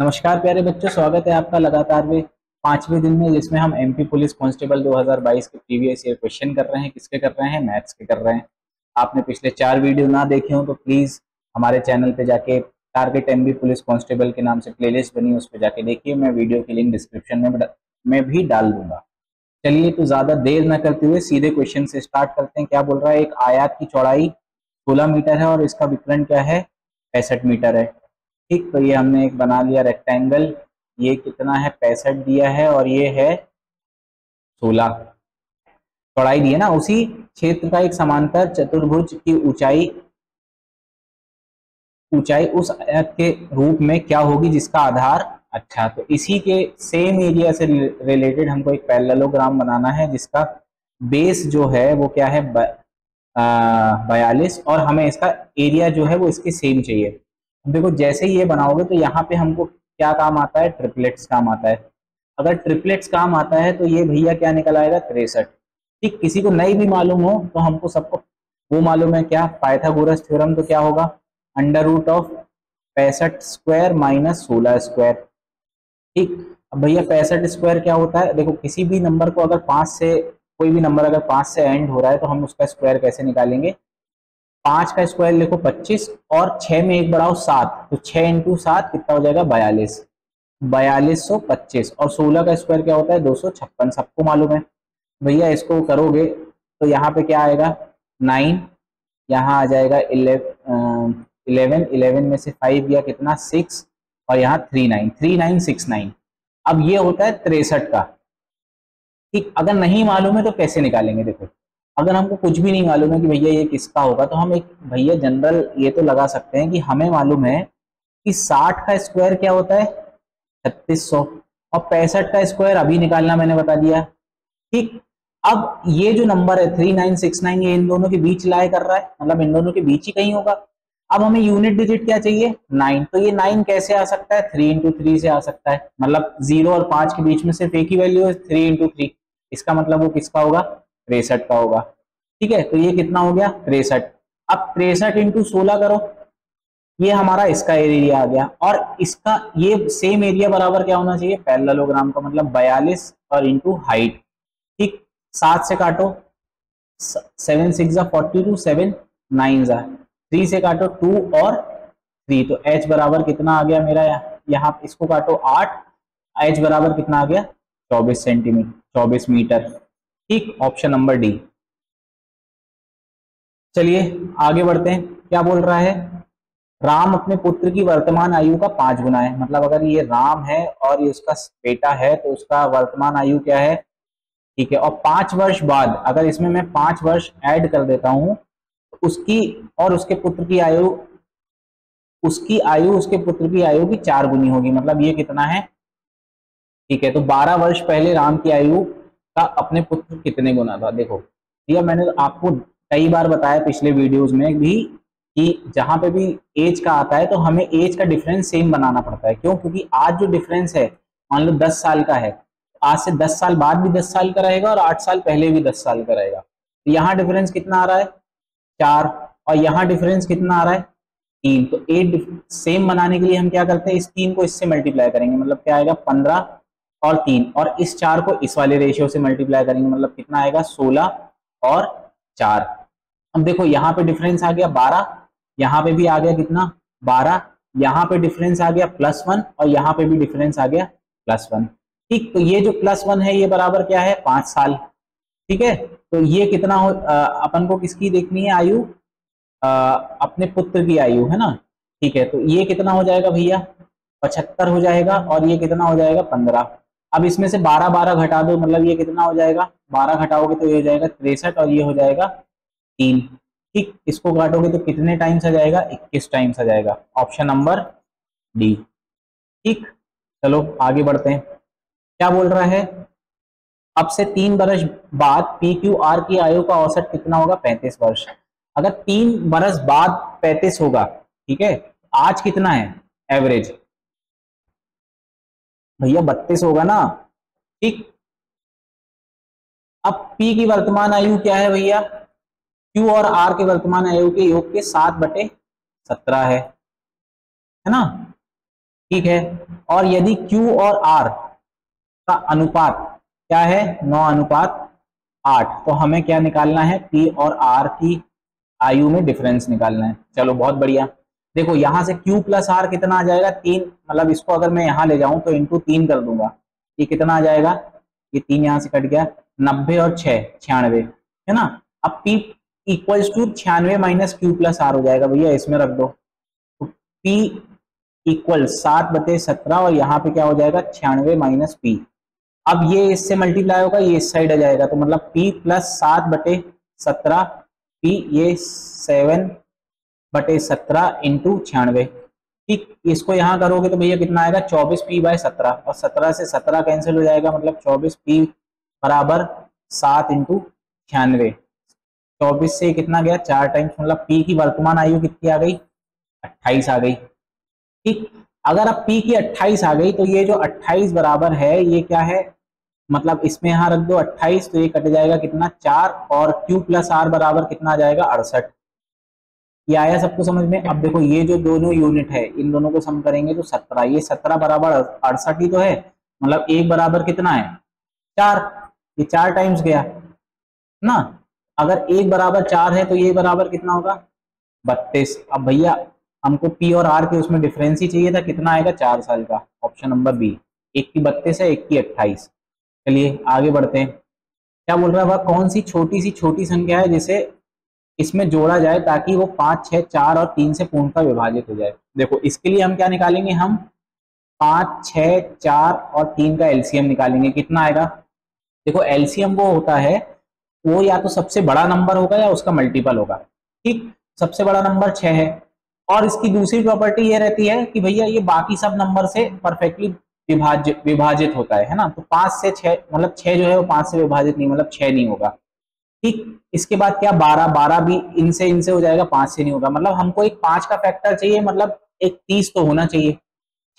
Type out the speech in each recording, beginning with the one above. नमस्कार प्यारे बच्चों, स्वागत है आपका लगातार पांचवें दिन में, जिसमें हम एमपी पुलिस कांस्टेबल 2022 के प्रीवियस ईयर क्वेश्चन कर रहे हैं। किसके कर रहे हैं? मैथ्स के कर रहे हैं। आपने पिछले 4 वीडियो ना देखे हो तो प्लीज हमारे चैनल पे जाके टारगेट एमपी पुलिस कांस्टेबल के नाम से प्लेलिस्ट बनी, उस पर जाके देखिए। मैं वीडियो की लिंक डिस्क्रिप्शन में भी डाल दूंगा। चलिए तो ज्यादा देर ना करते हुए सीधे क्वेश्चन से स्टार्ट करते हैं। क्या बोल रहा है? एक आयत की चौड़ाई 16 मीटर है और इसका विकर्ण क्या है? 65 मीटर है। ठीक, तो ये हमने एक बना लिया रेक्टेंगल। ये कितना है? 65 दिया है और ये है 16 चौड़ाई दी है ना। उसी क्षेत्र का एक समांतर चतुर्भुज की ऊंचाई उस आयत के रूप में क्या होगी जिसका आधार? अच्छा, तो इसी के सेम एरिया से रिलेटेड हमको एक पैरेललोग्राम बनाना है जिसका बेस जो है वो क्या है? 42। और हमें इसका एरिया जो है वो इसके सेम चाहिए। देखो जैसे ये बनाओगे तो यहाँ पे हमको क्या काम आता है? ट्रिपलेट्स काम आता है। अगर ट्रिपलेट्स काम आता है तो ये भैया क्या निकल आएगा? 63। ठीक, किसी को नहीं भी मालूम हो तो हमको सबको वो मालूम है क्या? Pythagoras theorem. तो क्या होगा? Under root of 65 square minus 16 square. ठीक, अब भैया 65 स्क्वायर क्या होता है? देखो किसी भी नंबर को अगर 5 से, कोई भी नंबर अगर 5 से एंड हो रहा है तो हम उसका स्क्वायर कैसे निकालेंगे? 5 का स्क्वायर लिखो 25 और 6 में एक बढ़ाओ 7, तो 6 × 7 कितना हो जाएगा? 42। 4225। और 16 का स्क्वायर क्या होता है? 256, सबको मालूम है। भैया इसको करोगे तो यहाँ पे क्या आएगा? 9, यहाँ आ जाएगा 11। 11 में से 5 गया, कितना? 6। और यहाँ 3969। अब ये होता है 63 का। ठीक, अगर नहीं मालूम है तो कैसे निकालेंगे? देखो अगर हमको कुछ भी नहीं मालूम है कि भैया ये किसका होगा तो हम एक भैया जनरल ये तो लगा सकते हैं कि हमें मालूम है कि 60 का स्क्वायर क्या होता है? 3600। और 65 का स्क्वायर अभी निकालना मैंने बता दिया। ठीक, अब ये जो नंबर है 3969, ये इन दोनों के बीच लाए कर रहा है, मतलब इन दोनों के बीच ही कहीं होगा। अब हमें यूनिट डिजिट क्या चाहिए? 9। तो ये 9 कैसे आ सकता है? 3 × 3 से आ सकता है, मतलब 0 और 5 के बीच में सिर्फ एक ही वैल्यू है, 3 × 3। इसका मतलब वो किसका होगा? 63 का होगा। ठीक है, तो ये कितना हो गया? 63। अब 63 × 16 करो, ये हमारा इसका एरिया आ गया। और इसका ये सेम एरिया बराबर क्या होना चाहिए? पैरेललोग्राम का, मतलब 42 और इंटू हाइट। ठीक, 7 से काटो, 7 × 6 = 42, 7 × 9 = 3 से काटो 2 और 3, तो h बराबर कितना आ गया मेरा? यहाँ इसको काटो 8, h बराबर कितना आ गया? 24 मीटर। ठीक, ऑप्शन नंबर डी। चलिए आगे बढ़ते हैं। क्या बोल रहा है? राम अपने पुत्र की वर्तमान आयु का 5 गुना है। मतलब अगर ये राम है और ये उसका बेटा है तो उसका वर्तमान आयु क्या है? ठीक है, और 5 वर्ष बाद अगर इसमें मैं 5 वर्ष ऐड कर देता हूं तो उसकी और उसके पुत्र की आयु, उसकी आयु उसके पुत्र की आयु की 4 गुनी होगी। मतलब ये कितना है? ठीक है, तो 12 वर्ष पहले राम की आयु का अपने पुत्र कितने गुना था? देखो ये मैंने आपको कई बार बताया पिछले वीडियोस में भी कि जहां पे भी एज का आता है तो हमें एज का डिफरेंस सेम बनाना पड़ता है। क्यों? क्योंकि आज जो डिफरेंस है, मान लो 10 साल का है, आज से 10 साल बाद भी 10 साल का रहेगा और 8 साल पहले भी 10 साल का रहेगा। तो यहाँ डिफरेंस कितना आ रहा है? 4। और यहाँ डिफरेंस कितना आ रहा है? 3। तो 8 सेम बनाने के लिए हम क्या करते हैं? इस 3 को इससे मल्टीप्लाई करेंगे, मतलब क्या आएगा? 15 और 3। और इस 4 को इस वाले रेशियो से मल्टीप्लाई करेंगे, मतलब कितना आएगा? 16 और 4। अब देखो यहाँ पे डिफरेंस आ गया 12, यहाँ पे भी आ गया कितना? 12। यहाँ पे डिफरेंस आ गया +1 और यहाँ पे भी डिफरेंस आ गया +1। ठीक, तो ये जो +1 है ये बराबर क्या है? 5 साल। ठीक है, तो ये कितना हो? अपन को किसकी देखनी है आयु? अपने पुत्र की आयु है ना। ठीक है, तो ये कितना हो जाएगा भैया? 75 हो जाएगा। और ये कितना हो जाएगा? 15। अब इसमें से 12 घटा दो, मतलब ये कितना हो जाएगा? 12 घटाओगे तो ये हो जाएगा 63 और ये हो जाएगा 3। ठीक, इसको काटोगे तो कितने टाइम्स आ जाएगा? 21 टाइम्स आ जाएगा। Option number D. ठीक, चलो आगे बढ़ते हैं। क्या बोल रहा है? अब से 3 वर्ष बाद PQR की आयु का औसत कितना होगा? 35 वर्ष। अगर 3 वर्ष बाद 35 होगा, ठीक है, आज कितना है एवरेज? भैया 32 होगा ना। ठीक, अब P की वर्तमान आयु क्या है भैया? Q और R के वर्तमान आयु के योग के 7/17 है ना। ठीक है। और यदि Q और R का अनुपात क्या है, 9:8, तो हमें क्या निकालना है, P और R की आयु में डिफरेंस निकालना है। चलो बहुत बढ़िया, देखो यहाँ से Q प्लस R कितना आ जाएगा, 3, मतलब इसको अगर मैं यहाँ ले जाऊं तो इनटू 3 कर दूंगा, ये कितना आ जाएगा, ये 3 यहाँ से कट गया, 90 और 6, 96 है ना। अब P equals to 96 minus Q plus R हो जाएगा, भैया इसमें रख दो, तो P इक्वल 7/17 और यहाँ पे क्या हो जाएगा, 96 माइनस P। अब ये इससे मल्टीप्लाई होगा, ये इस साइड आ जाएगा, तो मतलब P प्लस 7/17 P, ये 7/17 इंटू 96, ठीक। इसको यहाँ करोगे तो भैया कितना आएगा, 24P/17, और 17 से 17 कैंसिल हो जाएगा, मतलब 24P बराबर 7 इंटू 96। 24 से कितना गया, 4 टाइम्स, मतलब P की वर्तमान आयु कितनी आ गई, 28 आ गई, ठीक। अगर अब P की 28 आ गई तो ये जो 28 बराबर है, ये क्या है, मतलब इसमें यहाँ रख दो 28, तो ये कट जाएगा कितना, 4, और Q प्लस R बराबर कितना आ जाएगा, 68। ये आया सबको समझ में। अब देखो ये जो दोनों यूनिट है, इन दोनों को सम करेंगे तो 17, ये 17 बराबर 68 ही तो है, मतलब 1 बराबर कितना है 4, ये 4 टाइम्स गया ना। अगर 1 बराबर 4 है तो ये बराबर कितना होगा, 32। अब भैया हमको P और R के उसमें डिफरेंस ही चाहिए था, कितना आएगा, 4 साल का, ऑप्शन नंबर बी। 1 की 32 है, 1 की 28। चलिए आगे बढ़ते हैं, क्या बोल रहा है, वह कौन सी छोटी संख्या है जिसे इसमें जोड़ा जाए ताकि वो 5, 6, 4 और 3 से पूर्णतः विभाजित हो जाए। देखो इसके लिए हम क्या निकालेंगे, हम 5, 6, 4 और 3 का LCM निकालेंगे, कितना आएगा। देखो LCM वो होता है, वो या तो सबसे बड़ा नंबर होगा या उसका मल्टीपल होगा, ठीक। सबसे बड़ा नंबर 6 है, और इसकी दूसरी प्रॉपर्टी ये रहती है कि भैया ये बाकी सब नंबर से परफेक्टली विभाजित होता है ना। तो 5 से 6, मतलब 6 जो है वो 5 से विभाजित नहीं, मतलब 6 नहीं होगा, ठीक। इसके बाद क्या, 12 भी इनसे हो जाएगा, 5 से नहीं होगा, मतलब हमको एक 5 का फैक्टर चाहिए, मतलब एक 30 तो होना चाहिए,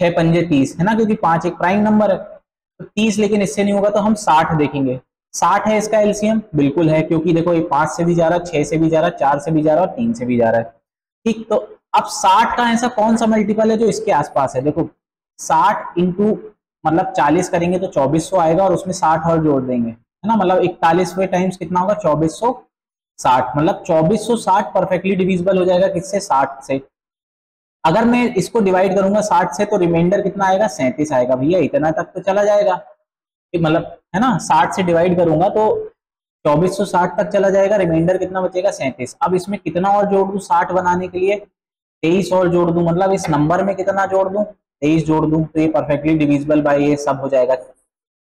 6 पंजे 30 है ना, क्योंकि 5 एक प्राइम नंबर है, तो 30, लेकिन इससे नहीं होगा, तो हम 60 देखेंगे। 60 है इसका LCM, बिल्कुल है, क्योंकि देखो ये 5 से भी जा रहा है, 6 से भी जा रहा है, 4 से भी जा रहा है, और 3 से भी जा रहा है, ठीक। तो अब 60 का ऐसा कौन सा मल्टीपल है जो इसके आसपास है। देखो 60 इंटू मतलब 40 करेंगे तो 2400 आएगा, और उसमें 60 और जोड़ देंगे, है ना, मतलब 41 टाइम्स कितना होगा, 2460, मतलब 2460 परफेक्टली डिविजिबल हो जाएगा, किससे, 60 से। अगर मैं इसको डिवाइड करूंगा 60 से तो रिमाइंडर कितना आएगा, 37 आएगा, भैया इतना तक तो चला जाएगा, मतलब है ना, 60 से डिवाइड करूंगा तो 2460 तक चला जाएगा, रिमाइंडर कितना बचेगा, 37। अब इसमें कितना और जोड़ दूं 60 बनाने के लिए, 23 और जोड़ दूं, मतलब इस नंबर में कितना जोड़ दूं, 23 जोड़ दूं, तो ये परफेक्टली डिविजिबल बाय ये सब हो जाएगा,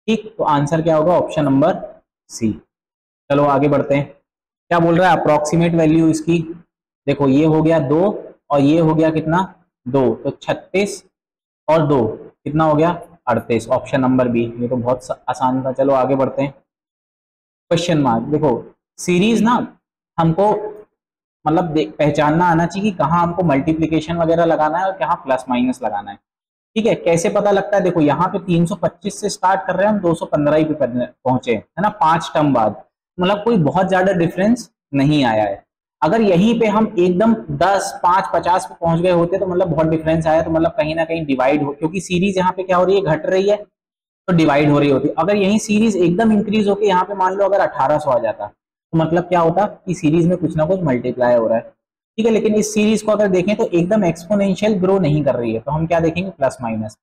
ठीक। तो आंसर क्या होगा, ऑप्शन नंबर सी। चलो आगे बढ़ते हैं, क्या बोल रहा है, अप्रोक्सीमेट वैल्यू इसकी। देखो ये हो गया 2 और ये हो गया कितना, 2, तो 36 और 2 कितना हो गया, 38, ऑप्शन नंबर बी। ये तो बहुत आसान था। चलो आगे बढ़ते हैं, क्वेश्चन मार्क। देखो सीरीज ना हमको मतलब पहचानना आना चाहिए कि कहाँ हमको मल्टीप्लिकेशन वगैरह लगाना है और कहाँ प्लस माइनस लगाना है, ठीक है। कैसे पता लगता है, देखो यहाँ पे 325 से स्टार्ट कर रहे हैं, हम 215 ही पे पहुंचे है ना, 5 टर्म बाद, मतलब कोई बहुत ज्यादा डिफरेंस नहीं आया है। अगर यहीं पे हम एकदम 10, 5, 50 पे पहुंच गए होते तो मतलब बहुत डिफरेंस आया, तो मतलब कहीं ना कहीं डिवाइड हो, क्योंकि सीरीज यहाँ पे क्या हो रही है, घट रही है, तो डिवाइड हो रही होती। अगर यही सीरीज एकदम इंक्रीज होकर यहाँ पे मान लो अगर 1800 आ जाता तो मतलब क्या होता कि सीरीज में कुछ ना कुछ मल्टीप्लाई हो रहा है, ठीक है। लेकिन इस सीरीज को अगर देखें तो एकदम एक्सपोनेंशियल ग्रो नहीं कर रही है, तो हम क्या देखेंगे, प्लस माइनस।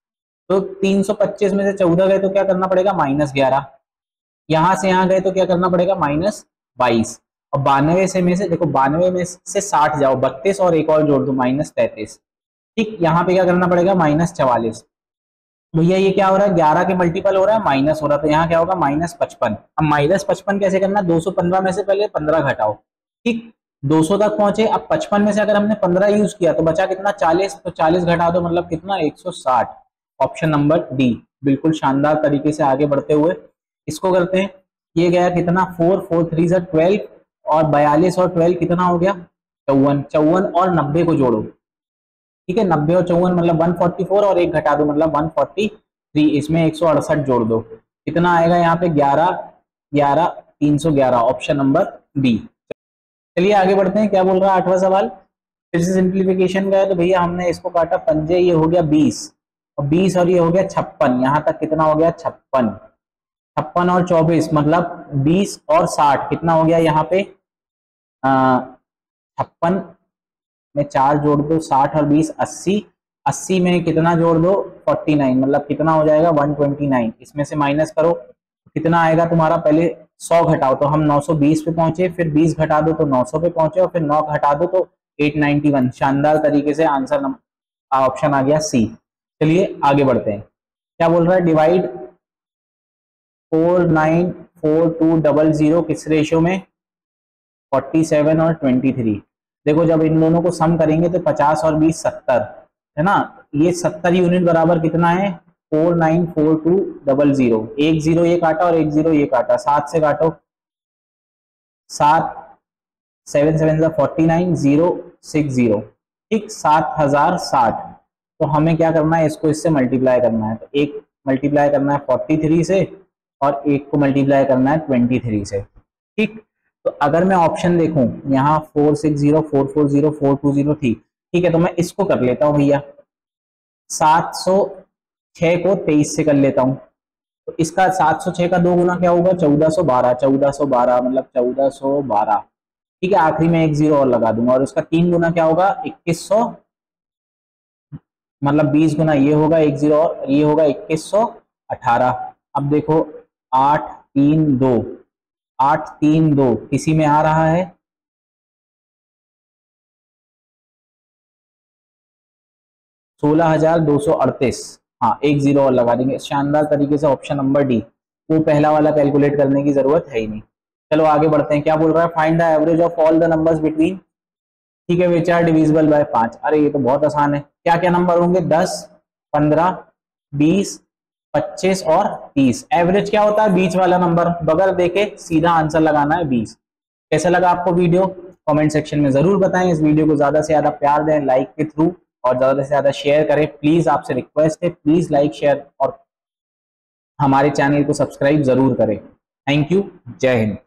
तो 325 में से 14 गए तो क्या करना पड़ेगा, -11, यहाँ से यहाँ गए तो क्या करना पड़ेगा, -22, और 92 में से 60 जाओ, 32 और एक और जोड़ दो, -33, ठीक। यहाँ पे क्या करना पड़ेगा, -44, भैया ये क्या हो रहा है, 11 के मल्टीपल हो रहा है, माइनस हो रहा है, तो यहाँ क्या होगा, -55। अब -55 कैसे करना, 215 में से पहले 15 घटाओ, ठीक, 200 तक पहुंचे। अब 55 में से अगर हमने 15 यूज किया तो बचा कितना, 40, तो 40 घटा दो, मतलब कितना, 160, ऑप्शन नंबर डी। बिल्कुल शानदार तरीके से आगे बढ़ते हुए इसको करते हैं। ये गया कितना, 4, 4 3 12, और 42 और 12 कितना हो गया, 54, और 90 को जोड़ो, ठीक है, 90 और 54 मतलब 144, और 1 घटा दो मतलब 143, इसमें 168 जोड़ दो, कितना आएगा यहाँ पे, 11, 11, 311, ऑप्शन नंबर बी। चलिए आगे बढ़ते हैं, क्या बोल रहा है, 8वां सवाल, फिर से सिंप्लीफिकेशन का है। तो भैया हमने इसको काटा पंजे, ये हो गया 20, और 20 और ये हो गया 56, यहाँ तक कितना हो गया 56, 56 और 24 मतलब 20 और 60 कितना हो गया यहाँ पे 56 में 4 जोड़ दो 60 और 20 80, 80 में कितना जोड़ दो 49 मतलब कितना हो जाएगा 129। इसमें से माइनस करो कितना आएगा तुम्हारा, पहले 100 घटाओ तो हम 920 पे पहुंचे, फिर 20 घटा दो तो 900 पे पहुंचे और फिर 9 घटा दो तो 891। शानदार तरीके से आंसर ऑप्शन आ गया सी। चलिए आगे बढ़ते हैं, क्या बोल रहा है डिवाइड 494200 किस रेशियो में 47 और 23। देखो जब इन दोनों को सम करेंगे तो 50 और 20 70 है ना, ये 70 यूनिट बराबर कितना है 494200। 10 ये काटा और 10 ये काटा, 7 से काटो 7, 7 7 49 0 6 0 ठीक 7060। तो हमें क्या करना है इसको इससे मल्टीप्लाई करना है, तो एक मल्टीप्लाई करना है 43 से और एक को मल्टीप्लाई करना है 23 से। ठीक, तो अगर मैं ऑप्शन देखूं यहाँ 460 440 420 थी, ठीक है तो मैं इसको कर लेता हूँ भैया 706 को 23 से कर लेता हूँ, तो इसका 706 का 2 गुना क्या होगा 1412, 1412 मतलब 1412। ठीक है आखिरी में 10 और लगा दूंगा और उसका 3 गुना क्या होगा 2100 मतलब 20 गुना ये होगा 10 और ये होगा 2118। अब देखो 832 किसी में आ रहा है 16238। हाँ 10 और लगा देंगे, शानदार तरीके से ऑप्शन नंबर डी। वो पहला वाला कैलकुलेट करने की जरूरत है ही नहीं। चलो आगे बढ़ते हैं, क्या बोल रहा है find the average of all the numbers between, ठीक है विच आर डिविजिबल बाय 5। अरे ये तो बहुत आसान है, क्या क्या नंबर होंगे 10 15 20 25 और 30। एवरेज क्या होता है बीच वाला नंबर, बगैर देखे सीधा आंसर लगाना है 20। कैसा लगा आपको वीडियो कमेंट सेक्शन में जरूर बताएं। इस वीडियो को ज्यादा से ज्यादा प्यार दें लाइक के थ्रू और ज़्यादा से ज़्यादा शेयर करें प्लीज़। आपसे रिक्वेस्ट है प्लीज़ लाइक शेयर और हमारे चैनल को सब्सक्राइब ज़रूर करें। थैंक यू, जय हिंद।